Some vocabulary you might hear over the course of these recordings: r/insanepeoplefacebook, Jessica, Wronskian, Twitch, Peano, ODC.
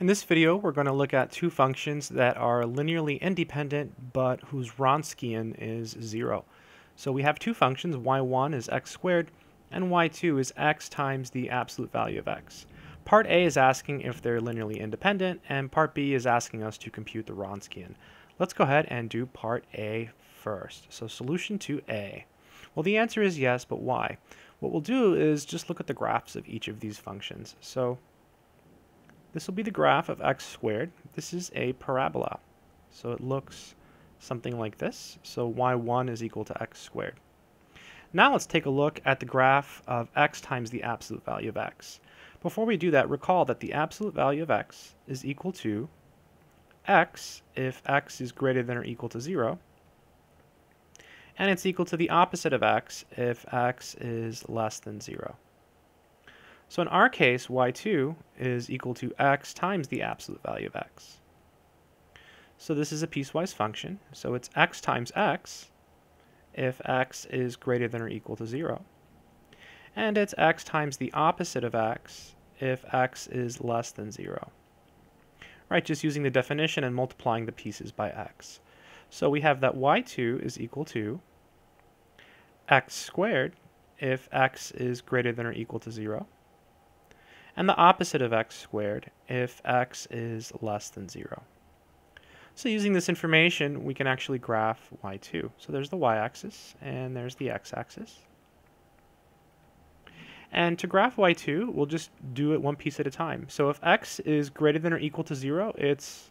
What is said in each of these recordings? In this video, we're going to look at two functions that are linearly independent, but whose Wronskian is 0. So we have two functions, y1 is x squared, and y2 is x times the absolute value of x. Part A is asking if they're linearly independent, and part B is asking us to compute the Wronskian. Let's go ahead and do part A first. So solution to A. Well, the answer is yes, but why? What we'll do is just look at the graphs of each of these functions. So this will be the graph of x squared. This is a parabola. So it looks something like this. So y1 is equal to x squared. Now let's take a look at the graph of x times the absolute value of x. Before we do that, recall that the absolute value of x is equal to x if x is greater than or equal to 0. And it's equal to the opposite of x if x is less than 0. So in our case, y2 is equal to x times the absolute value of x. So this is a piecewise function. So it's x times x if x is greater than or equal to 0. And it's x times the opposite of x if x is less than 0. Right, just using the definition and multiplying the pieces by x. So we have that y2 is equal to x squared if x is greater than or equal to 0. And the opposite of x squared if x is less than 0. So using this information, we can actually graph y2. So there's the y-axis and there's the x-axis. And to graph y2, we'll just do it one piece at a time. So if x is greater than or equal to 0, it's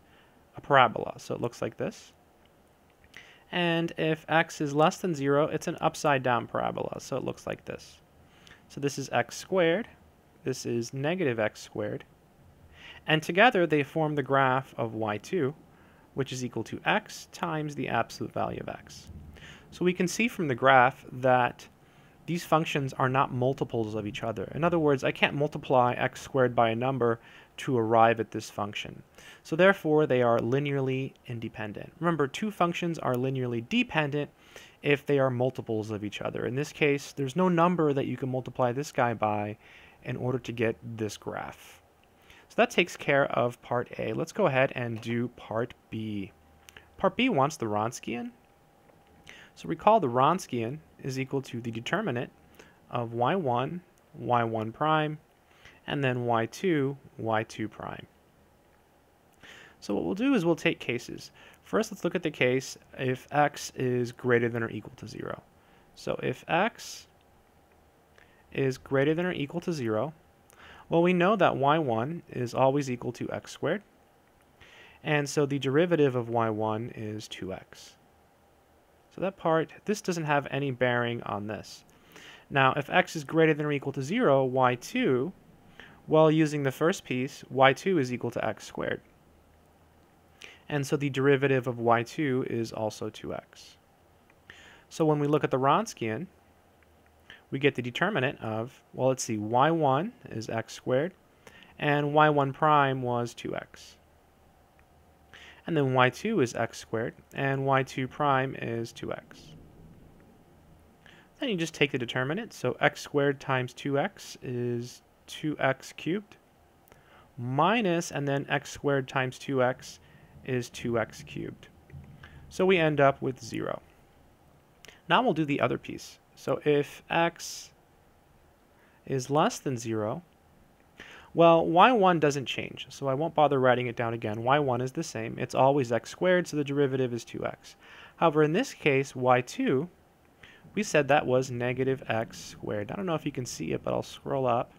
a parabola. So it looks like this. And if x is less than 0, it's an upside-down parabola. So it looks like this. So this is x squared. This is negative x squared. And together, they form the graph of y2, which is equal to x times the absolute value of x. So we can see from the graph that these functions are not multiples of each other. In other words, I can't multiply x squared by a number to arrive at this function. So therefore, they are linearly independent. Remember, two functions are linearly dependent if they are multiples of each other. In this case, there's no number that you can multiply this guy by in order to get this graph. So that takes care of part A. Let's go ahead and do part B. Part B wants the Wronskian. So recall the Wronskian is equal to the determinant of y1, y1 prime, and then y2, y2 prime. So what we'll do is we'll take cases. First, let's look at the case if x is greater than or equal to 0. So if x is greater than or equal to 0, well, we know that y1 is always equal to x squared. And so the derivative of y1 is 2x. So that part, this doesn't have any bearing on this. Now, if x is greater than or equal to 0, y2, well, using the first piece, y2 is equal to x squared. And so the derivative of y2 is also 2x. So when we look at the Wronskian, we get the determinant of, well, let's see, y1 is x squared, and y1 prime was 2x. And then y2 is x squared, and y2 prime is 2x. Then you just take the determinant, so x squared times 2x is 2x cubed, minus, and then x squared times 2x is 2x cubed. So we end up with 0. Now we'll do the other piece. So if x is less than 0, well, y1 doesn't change, so I won't bother writing it down again. y1 is the same. It's always x squared, so the derivative is 2x. However, in this case, y2, we said that was negative x squared. I don't know if you can see it, but I'll scroll up.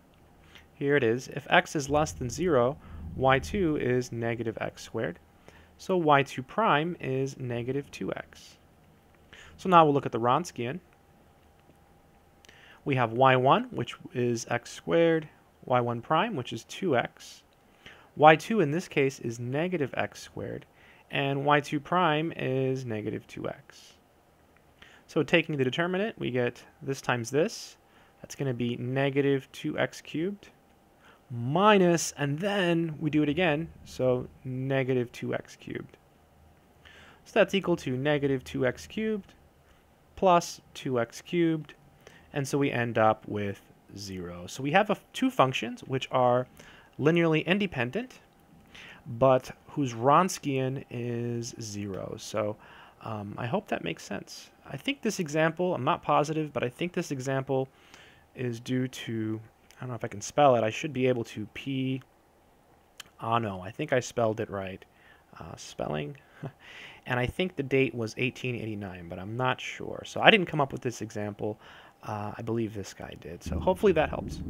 Here it is. If x is less than 0, y2 is negative x squared. So y2 prime is negative 2x. So now we'll look at the Wronskian. We have y1, which is x squared, y1 prime, which is 2x. y2 in this case is negative x squared, and y2 prime is negative 2x. So taking the determinant, we get this times this. That's going to be negative 2x cubed minus, and then we do it again, so negative 2x cubed. So that's equal to negative 2x cubed plus 2x cubed, and so we end up with 0. So we have two functions which are linearly independent, but whose Wronskian is 0. So I hope that makes sense. I think this example, I'm not positive, but I think this example is due to, I don't know if I can spell it, I should be able to, Peano. I think I spelled it right. Spelling. And I think the date was 1889, but I'm not sure. So I didn't come up with this example. I believe this guy did. So hopefully that helps.